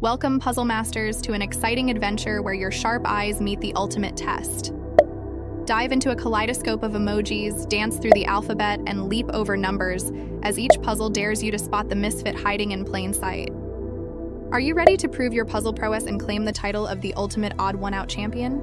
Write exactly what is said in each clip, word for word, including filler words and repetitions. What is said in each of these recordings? Welcome, Puzzle Masters, to an exciting adventure where your sharp eyes meet the ultimate test. Dive into a kaleidoscope of emojis, dance through the alphabet, and leap over numbers as each puzzle dares you to spot the misfit hiding in plain sight. Are you ready to prove your puzzle prowess and claim the title of the ultimate odd one-out champion?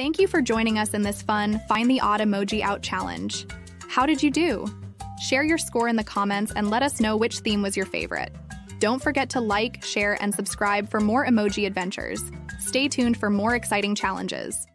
Thank you for joining us in this fun Find the Odd Emoji Out challenge. How did you do? Share your score in the comments and let us know which theme was your favorite. Don't forget to like, share, and subscribe for more emoji adventures. Stay tuned for more exciting challenges.